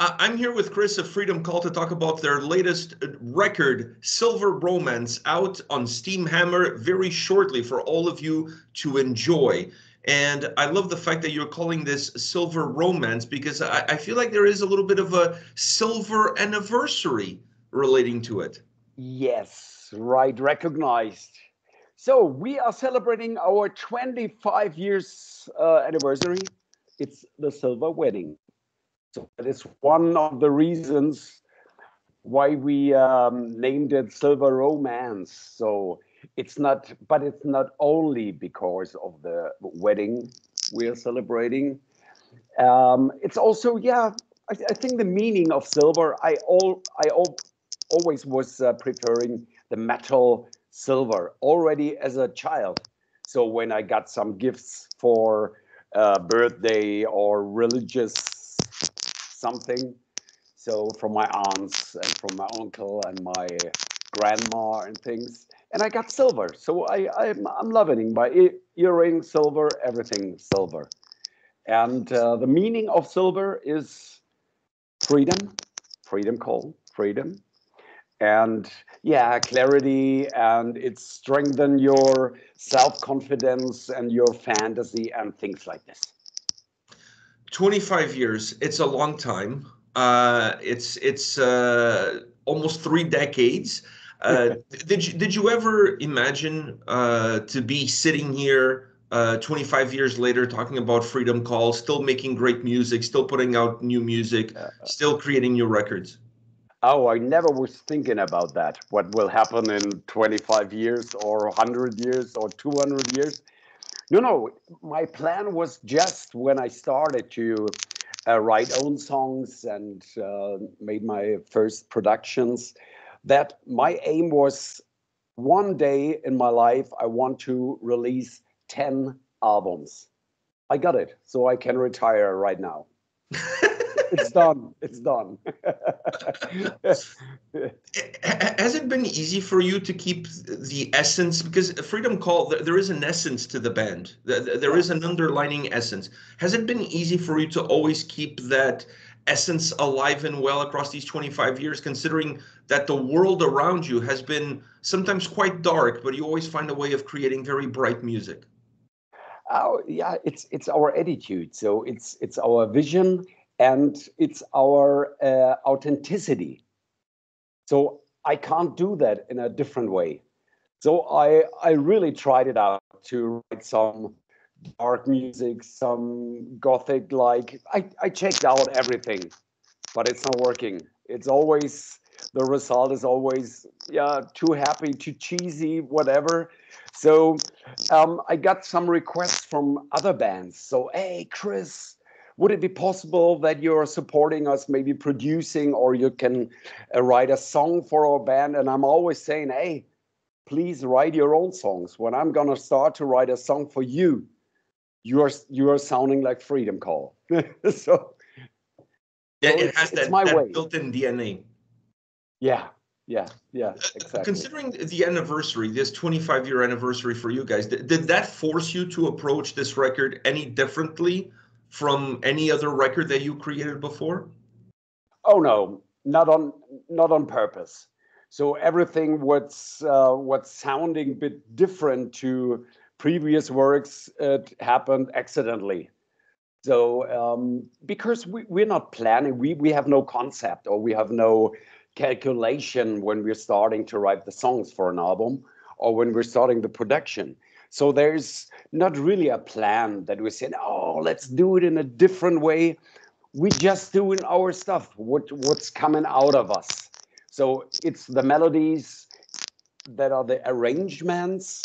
I'm here with Chris of Freedom Call to talk about their latest record, Silver Romance, out on Steam Hammer very shortly for all of you to enjoy. And I love the fact that you're calling this Silver Romance, because I feel like there is a little bit of a silver anniversary relating to it. Yes, right, recognized. So we are celebrating our 25 years anniversary. It's the silver wedding. So that is one of the reasons why we named it Silver Romance. So it's not only because of the wedding we are celebrating. It's also, yeah, I think the meaning of silver. I always was preferring the metal silver already as a child. So when I got some gifts for birthday or religious something, so from my aunts and from my uncle and my grandma and things, and I got silver. So I'm loving my earring, silver, everything silver. And the meaning of silver is freedom, freedom call, freedom. And yeah, clarity, and it strengthens your self-confidence and your fantasy and things like this. 25 years, it's a long time. It's almost 3 decades. Did you ever imagine to be sitting here 25 years later talking about Freedom Call, still making great music, still putting out new music, still creating new records? Oh, I never was thinking about that. What will happen in 25 years or 100 years or 200 years? No. My plan was just when I started to write own songs and made my first productions, that my aim was one day in my life, I want to release 10 albums. I got it. So I can retire right now. It's done. It's done. Has it been easy for you to keep the essence? Because Freedom Call, there is an essence to the band. There is an underlining essence. Has it been easy for you to always keep that essence alive and well across these 25 years, considering that the world around you has been sometimes quite dark, but you always find a way of creating very bright music? Oh, yeah, it's our attitude. So it's our vision. And it's our authenticity. So I can't do that in a different way. So I really tried it out to write some dark music, some gothic, like I checked out everything, but it's not working. It's always, the result is always, yeah, too happy, too cheesy, whatever. So I got some requests from other bands. So, hey, Chris, would it be possible that you're supporting us, maybe producing, or you can write a song for our band? And I'm always saying, hey, please write your own songs. When I'm going to start to write a song for you, you are sounding like Freedom Call. So yeah, it has that built-in DNA. Yeah. Yeah, exactly. Considering the anniversary, this 25-year anniversary for you guys, did that force you to approach this record any differently from any other record that you created before? Oh no, not on purpose. So everything what's sounding a bit different to previous works, it happened accidentally. So because we're not planning, we have no concept, or we have no calculation when we're starting to write the songs for an album or when we're starting the production. So there's not really a plan that we said, oh, let's do it in a different way. We just doing our stuff, what's coming out of us. So it's the melodies that are the arrangements.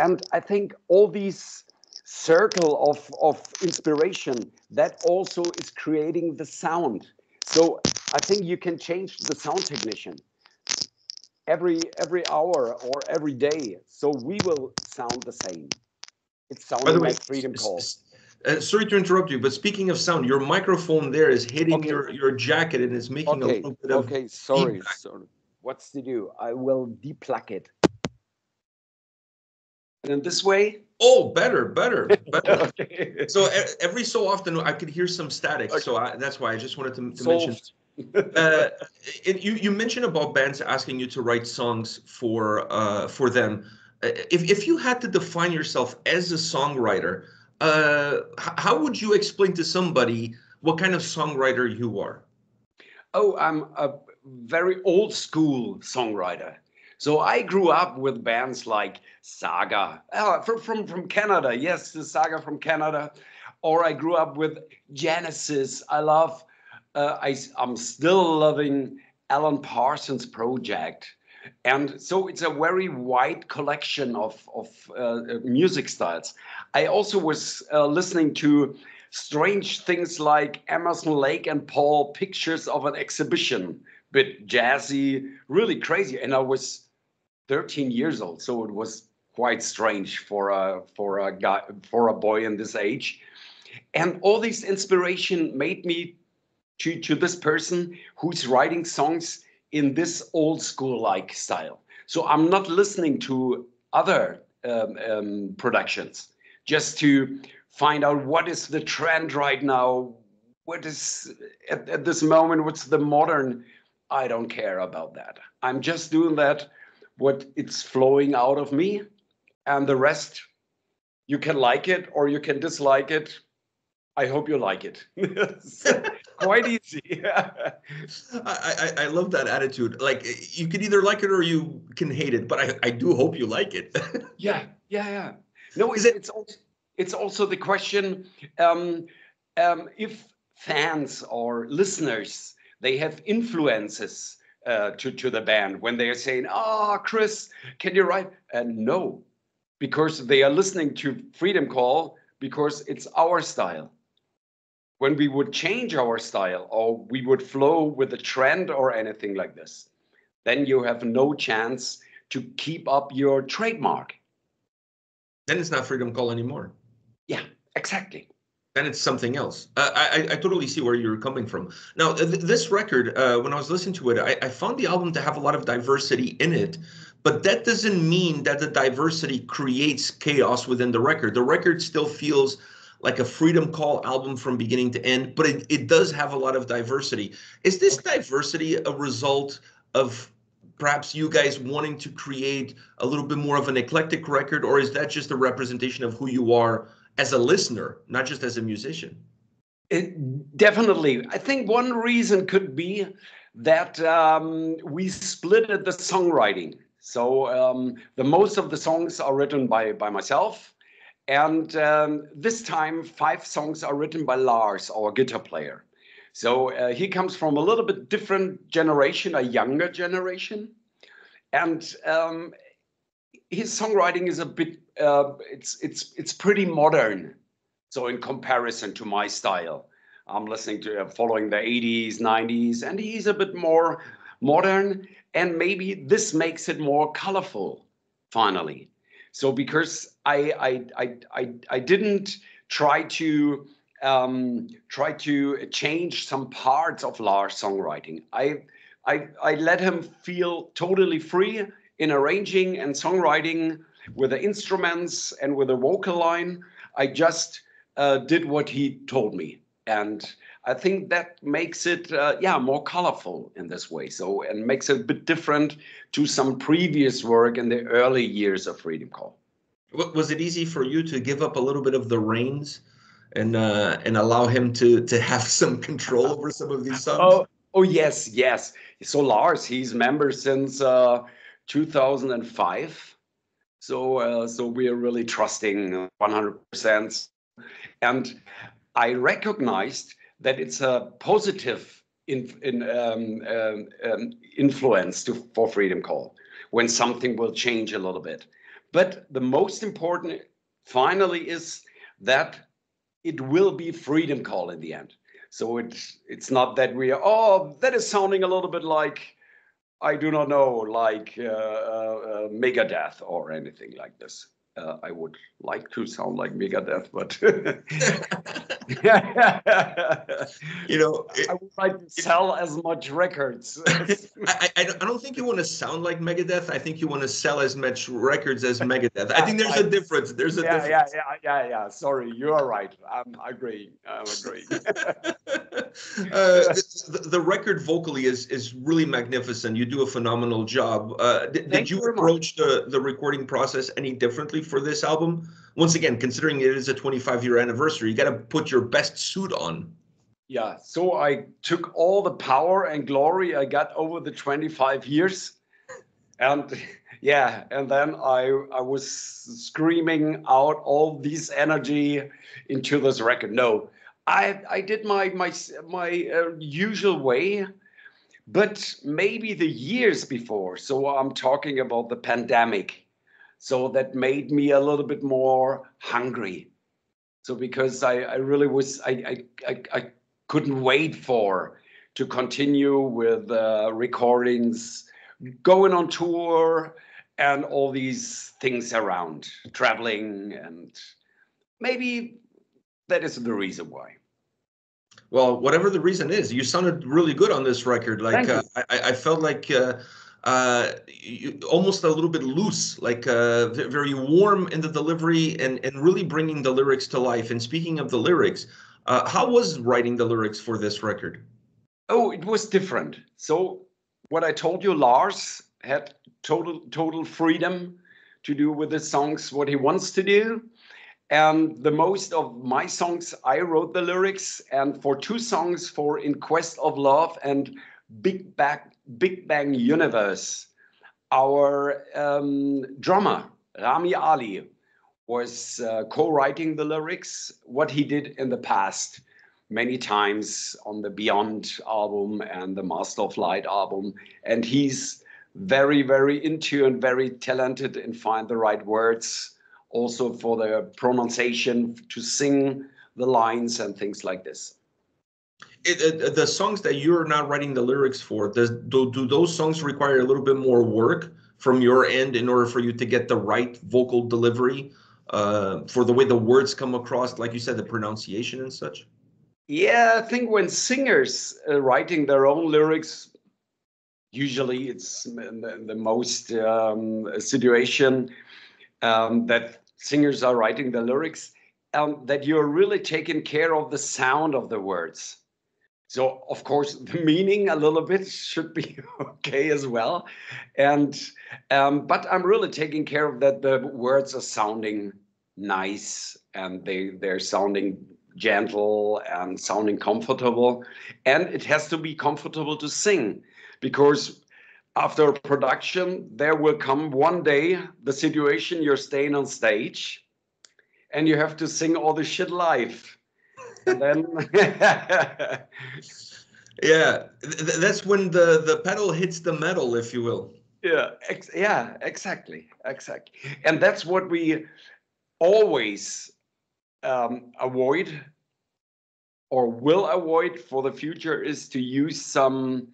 And I think all these circle of inspiration, that also is creating the sound. So I think you can change the sound technician every hour or every day, so we will sound the same. It sounds like Freedom Call. Sorry to interrupt you, but speaking of sound, your microphone there is hitting your jacket and it's making a little bit of... Okay, sorry. What's to do? I will deplug it. And in this way? Oh, better. Okay. So every so often I could hear some static. Okay. So that's why I just wanted to mention. And you mentioned about bands asking you to write songs for them. If you had to define yourself as a songwriter, how would you explain to somebody what kind of songwriter you are? Oh, I'm a very old school songwriter. So I grew up with bands like Saga, from Canada. Yes, the Saga from Canada. Or I grew up with Genesis. I'm still loving Alan Parsons' project. And so it's a very wide collection of music styles. I also was listening to strange things like Emerson Lake and Paul Pictures of an Exhibition. Bit jazzy, really crazy. And I was 13 years old, so it was quite strange for a boy in this age. And all these inspiration made me to this person who's writing songs in this old school like style. So I'm not listening to other productions, just to find out what is the trend right now, what is at this moment, what's the modern. I don't care about that. I'm just doing that, what it's flowing out of me, and the rest, you can like it or you can dislike it. I hope you like it. Quite easy. Yeah. I love that attitude. Like, you can either like it or you can hate it, but I do hope you like it. Yeah. No, it's also the question, if fans or listeners, they have influences to the band when they are saying, Chris, can you write? And no, because they are listening to Freedom Call because it's our style. When we would change our style or we would flow with a trend or anything like this, then you have no chance to keep up your trademark. Then it's not Freedom Call anymore. Yeah, exactly. Then it's something else. I totally see where you're coming from. Now, this record, when I was listening to it, I found the album to have a lot of diversity in it, but that doesn't mean that the diversity creates chaos within the record. The record still feels like a Freedom Call album from beginning to end, but it does have a lot of diversity. Is this diversity a result of perhaps you guys wanting to create a little bit more of an eclectic record, or is that just a representation of who you are as a listener, not just as a musician? Definitely. I think one reason could be that we split the songwriting. So the most of the songs are written by myself. And this time, 5 songs are written by Lars, our guitar player. So he comes from a little bit different generation, a younger generation. And his songwriting is a bit, it's pretty modern. So in comparison to my style, I'm listening to following the 80s, 90s, and he's a bit more modern. And maybe this makes it more colorful, finally. So because I didn't try to change some parts of Lars' songwriting. I let him feel totally free in arranging and songwriting with the instruments and with the vocal line. I just did what he told me. And I think that makes it, more colorful in this way. So, and makes it a bit different to some previous work in the early years of Freedom Call. Was it easy for you to give up a little bit of the reins and allow him to have some control over some of these songs? Oh, yes. So Lars, he's member since 2005, so we are really trusting 100%. And I recognized that it's a positive influence for Freedom Call when something will change a little bit. But the most important finally is that it will be Freedom Call in the end. So it's not that we are, that is sounding a little bit like, I do not know, like Megadeth or anything like this. I would like to sound like Megadeth, but you know, I would like to sell as much records. I don't think you want to sound like Megadeth. I think you want to sell as much records as Megadeth. I think there's a difference. There's a difference. Yeah. Sorry, you are right. I'm agreeing. The record vocally is really magnificent. You do a phenomenal job. Did you approach the recording process any differently for this album? Once again, considering it is a 25-year anniversary, you got to put your best suit on. Yeah, so I took all the power and glory I got over the 25 years. And yeah, and then I was screaming out all this energy into this record. No, I did my usual way, but maybe the years before. So I'm talking about the pandemic. So that made me a little bit more hungry. So because I really couldn't wait to continue with recordings, going on tour and all these things around, traveling, and maybe that is the reason why. Well, whatever the reason is, you sounded really good on this record. Like I felt like almost a little bit loose, like very warm in the delivery, and really bringing the lyrics to life. And speaking of the lyrics, how was writing the lyrics for this record? Oh, it was different. So what I told you, Lars had total freedom to do with his songs what he wants to do. And the most of my songs, I wrote the lyrics, and for two songs, for In Quest of Love and Big Bang Universe, our drummer, Rami Ali, was co-writing the lyrics, what he did in the past many times on the Beyond album and the Master of Light album. And he's very, very in tune, very talented, and find the right words also for the pronunciation, to sing the lines and things like this. The songs that you're not writing the lyrics for, do those songs require a little bit more work from your end in order for you to get the right vocal delivery for the way the words come across, like you said, the pronunciation and such? Yeah, I think when singers are writing their own lyrics, usually it's the most situation that singers are writing the lyrics, that you're really taking care of the sound of the words. So, of course, the meaning a little bit should be okay as well. And but I'm really taking care of that the words are sounding nice, and they're sounding gentle and sounding comfortable. And it has to be comfortable to sing, because after production, there will come one day the situation you're staying on stage and you have to sing all the shit live. Then yeah, that's when the pedal hits the metal, if you will. Yeah, exactly. And that's what we always avoid, or will avoid for the future, is to use some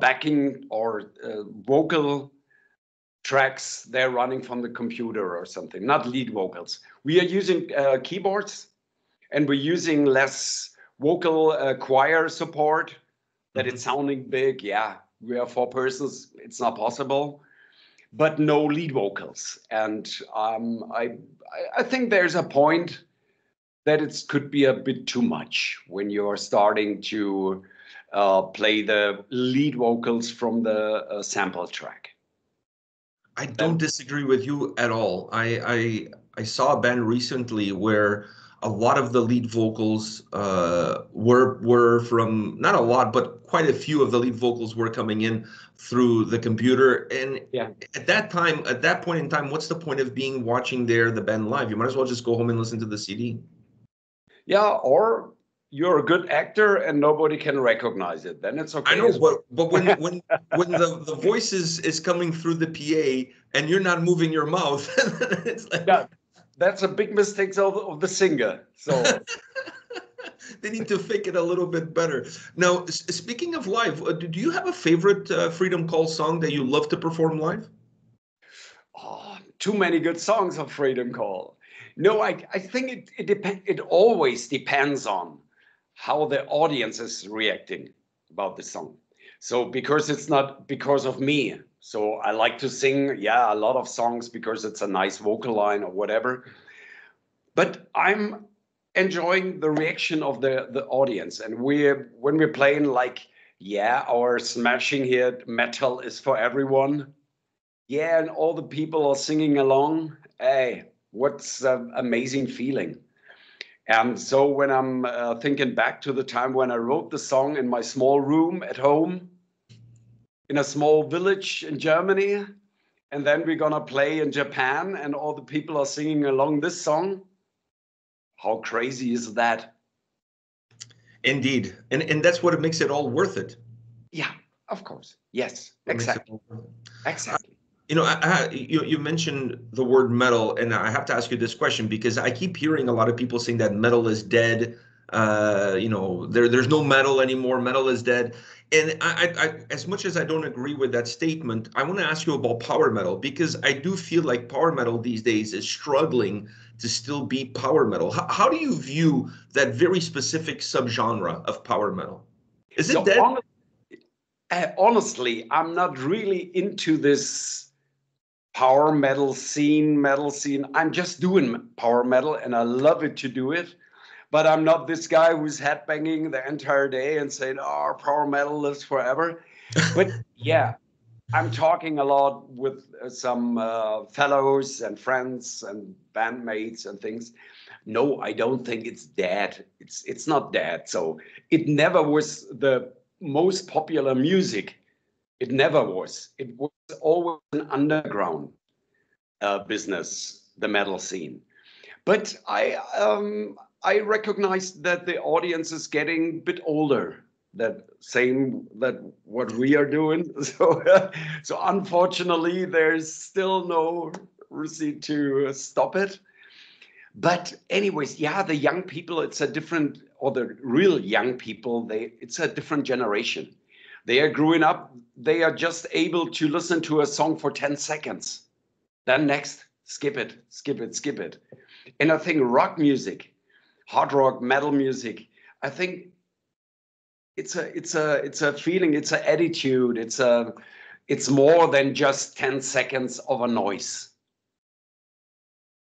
backing or vocal tracks they're running from the computer or something, not lead vocals. We are using keyboards, and we're using less vocal choir support, that it's sounding big. Yeah, we are four persons, it's not possible, but no lead vocals. And I think there's a point that it could be a bit too much when you're starting to play the lead vocals from the sample track. I don't disagree with you at all. I saw a band recently where a lot of the lead vocals were from, not a lot, but quite a few of the lead vocals were coming in through the computer. And yeah, at that point in time, what's the point of watching the band live? You might as well just go home and listen to the CD. Yeah, or you're a good actor and nobody can recognize it. Then it's okay. I know, but when the voice is coming through the PA and you're not moving your mouth, it's like, yeah. That's a big mistake of the singer. So they need to fake it a little bit better. Now, speaking of live, do you have a favorite Freedom Call song that you love to perform live? Oh, too many good songs of Freedom Call. No, I think it always depends on how the audience is reacting about the song. So because it's not because of me. So I like to sing, yeah, a lot of songs because it's a nice vocal line or whatever. But I'm enjoying the reaction of the audience. And when we're playing like, yeah, our smashing hit Metal Is For Everyone. Yeah, and all the people are singing along. Hey, what's an amazing feeling. And so when I'm thinking back to the time when I wrote the song in my small room at home, in a small village in Germany, and then we're gonna play in Japan and all the people are singing along this song. How crazy is that? Indeed, and that's what makes it all worth it. Yeah, of course. Yes, exactly. Exactly. You know, you mentioned the word metal, and I have to ask you this question because I keep hearing a lot of people saying that metal is dead. You know, there's no metal anymore. Metal is dead. And I, as much as I don't agree with that statement, I want to ask you about power metal, because I do feel like power metal these days is struggling to still be power metal. How do you view that very specific subgenre of power metal? Is it dead? Honestly, I'm not really into this power metal scene. I'm just doing power metal and I love it to do it, but I'm not this guy who's headbanging the entire day and saying, oh, power metal lives forever. But yeah, I'm talking a lot with some fellows and friends and bandmates and things. No, I don't think it's dead. It's not dead. So it never was the most popular music. It never was. It was always an underground business, the metal scene. But I recognized that the audience is getting a bit older. That what we are doing. So so unfortunately, there's still no receipt to stop it. But anyways, yeah, the young people. It's a different, or the real young people. It's a different generation. They are growing up, they are just able to listen to a song for 10 seconds. Then next, skip it, skip it, skip it. And I think rock music, hard rock, metal music, I think it's a feeling, it's an attitude, it's more than just 10 seconds of a noise.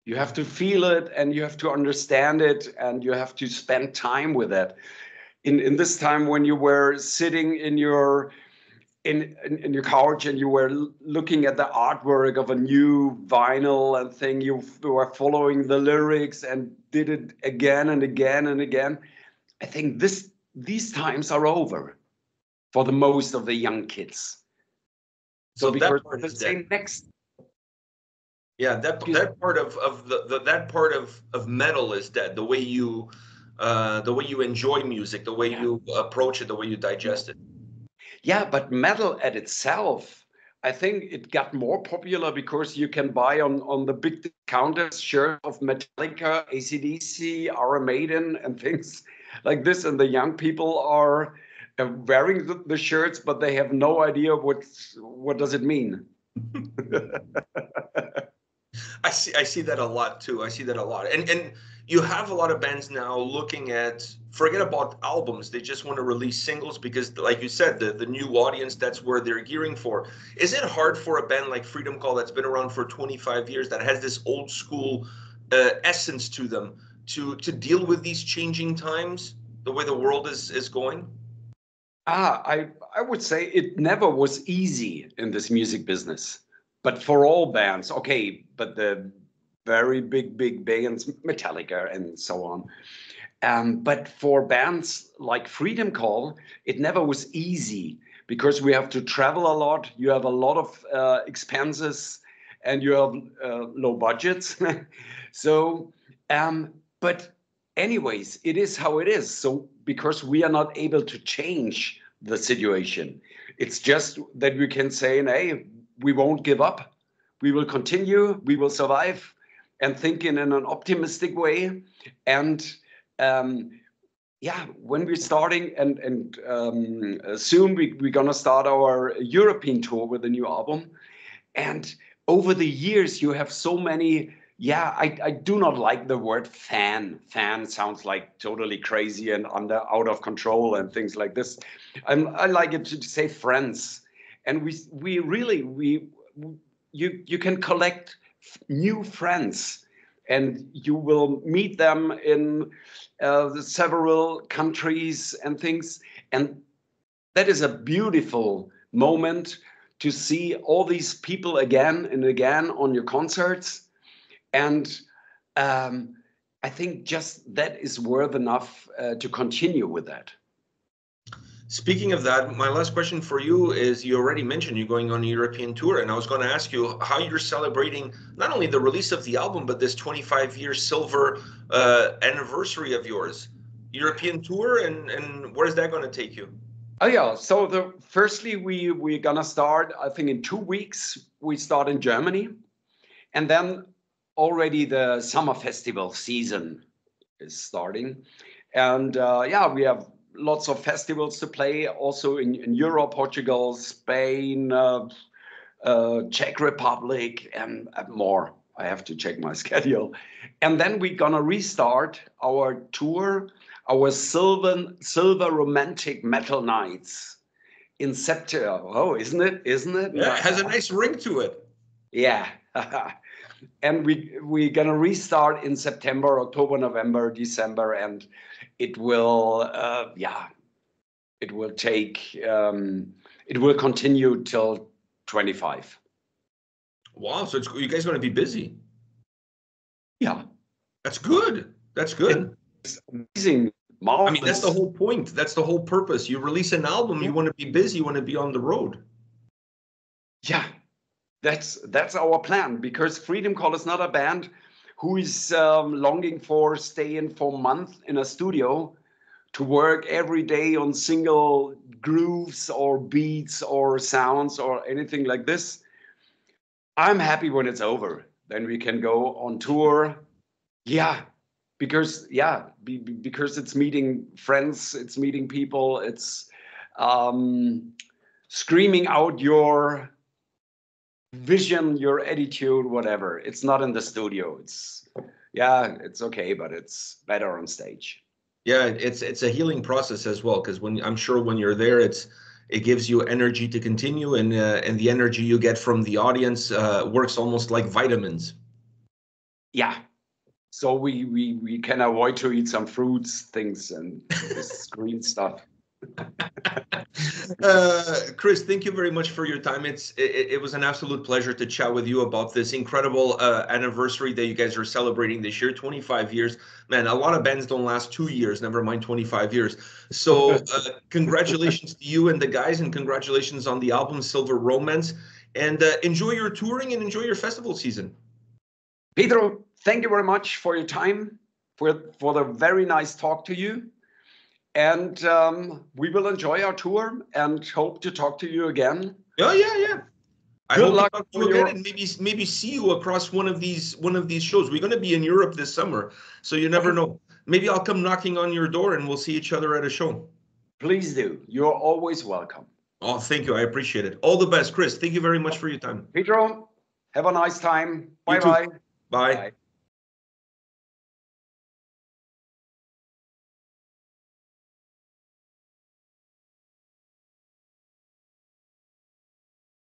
You have to feel it and you have to understand it and you have to spend time with it. In this time when you were sitting in your couch and you were looking at the artwork of a new vinyl and thing, you were following the lyrics and did it again and again and again. I think these times are over for the most of the young kids. So because the same next. Yeah, that part of metal is dead. The way you enjoy music, the way you approach it, the way you digest it. Yeah, but metal at itself, I think it got more popular because you can buy on the big discounters shirts of Metallica, AC/DC, Iron Maiden and things like this. And the young people are wearing the shirts, but they have no idea what does it mean. I see that a lot too. I see that a lot. And you have a lot of bands now looking at, forget about albums, they just want to release singles because, like you said, the new audience, that's where they're gearing for. Is it hard for a band like Freedom Call that's been around for 25 years, that has this old school essence to them, to deal with these changing times, the way the world is going? I would say it never was easy in this music business. But for all bands, okay, but the very big bands, Metallica and so on. But for bands like Freedom Call, it never was easy because we have to travel a lot. You have a lot of expenses and you have low budgets. So, but anyways, it is how it is. So because we are not able to change the situation, it's just that we can say, hey, we won't give up. We will continue. We will survive, and thinking in an optimistic way. And yeah, when we're starting, and soon we're gonna start our European tour with a new album. And over the years you have so many. Yeah, I do not like the word fan. Fan sounds like totally crazy and out of control and things like this. I like it to say friends. And you can collect new friends, and you will meet them in several countries and things. And that is a beautiful moment to see all these people again and again on your concerts. And I think just that is worth enough to continue with that. Speaking of that, my last question for you is, you already mentioned you're going on a European tour, and I was going to ask you how you're celebrating not only the release of the album, but this 25-year silver anniversary of yours. European tour, and where is that going to take you? Oh yeah, so firstly, we're going to start, I think in 2 weeks, we start in Germany, and then already the summer festival season is starting. And yeah, we have lots of festivals to play also in Europe, Portugal, Spain, Czech Republic, and more. I have to check my schedule. And then we're gonna restart our tour, our Silver Romantic Metal Nights in September. Oh, isn't it? Yeah, it has a nice ring to it. Yeah. And we're gonna restart in September, October, November, December, and it will, it will take, it will continue till 25. Wow! So you guys are gonna be busy. Yeah, that's good. That's good. It's amazing. Marvelous. I mean, that's the whole point. That's the whole purpose. You release an album, you want to be busy, you want to be on the road. Yeah. That's our plan, because Freedom Call is not a band who is longing for staying for a month in a studio to work every day on single grooves or beats or sounds or anything like this. I'm happy when it's over. Then we can go on tour. Yeah, because it's meeting friends, it's meeting people, it's screaming out your vision, your attitude, whatever. It's not in the studio. It's okay, but it's better on stage. Yeah, it's a healing process as well, because I'm sure when you're there, it gives you energy to continue, and the energy you get from the audience works almost like vitamins. Yeah, so we can avoid to eat some fruits, things, and this green stuff. Chris, thank you very much for your time. It was an absolute pleasure to chat with you about this incredible anniversary that you guys are celebrating this year. 25 years, man. A lot of bands don't last 2 years, never mind 25 years. So congratulations to you and the guys, and congratulations on the album Silver Romance, and enjoy your touring and enjoy your festival season. Pedro, thank you very much for your time, for the very nice talk to you. And we will enjoy our tour and hope to talk to you again. Oh yeah, yeah. I hope to talk to you again, and maybe see you across one of these shows. We're going to be in Europe this summer, so you never know. Maybe I'll come knocking on your door, and we'll see each other at a show. Please do. You're always welcome. Oh, thank you. I appreciate it. All the best, Chris. Thank you very much for your time. Pedro, have a nice time. Bye-bye. Bye.